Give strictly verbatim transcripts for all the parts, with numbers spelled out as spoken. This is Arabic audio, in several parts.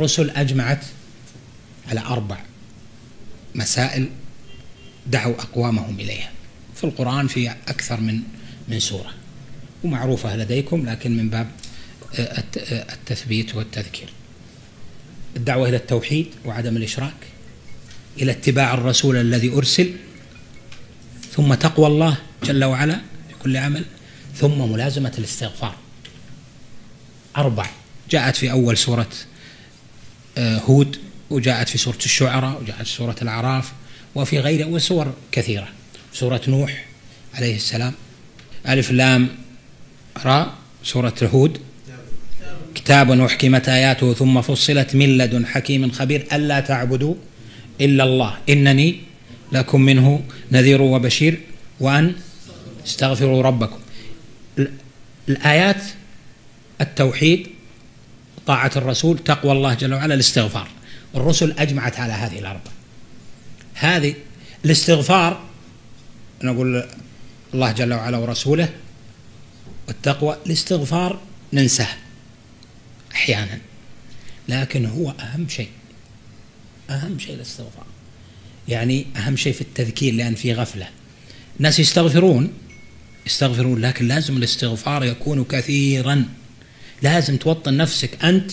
الرسل أجمعت على أربع مسائل دعوا أقوامهم إليها في القرآن في أكثر من من سورة ومعروفة لديكم، لكن من باب التثبيت والتذكير: الدعوة إلى التوحيد وعدم الإشراك، إلى اتباع الرسول الذي أرسل، ثم تقوى الله جل وعلا في كل عمل، ثم ملازمة الاستغفار. أربع جاءت في أول سورة هود، وجاءت في سورة الشعراء، وجاءت في سورة الأعراف، وفي غيرها وسور كثيرة، سورة نوح عليه السلام، ألف لام را، سورة هود: كتاب أحكمت آياته ثم فصلت من لدن حكيم خبير ألا تعبدوا إلا الله إنني لكم منه نذير وبشير وأن استغفروا ربكم. الآيات: التوحيد، طاعة الرسول، تقوى الله جل وعلا، الاستغفار. الرسل أجمعت على هذه الأربع. هذه الاستغفار نقول الله جل وعلا ورسوله، والتقوى. الاستغفار ننساه أحيانا، لكن هو أهم شيء، أهم شيء الاستغفار، يعني أهم شيء في التذكير، لأن في غفلة. الناس يستغفرون يستغفرون لكن لازم الاستغفار يكون كثيرا، لازم توطن نفسك أنت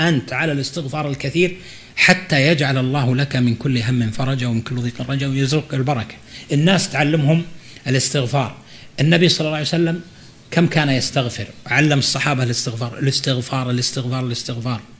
أنت على الاستغفار الكثير حتى يجعل الله لك من كل هم فرجا ومن كل ضيق رجا ويرزقك البركة. الناس تعلمهم الاستغفار. النبي صلى الله عليه وسلم كم كان يستغفر، علم الصحابة الاستغفار الاستغفار الاستغفار الاستغفار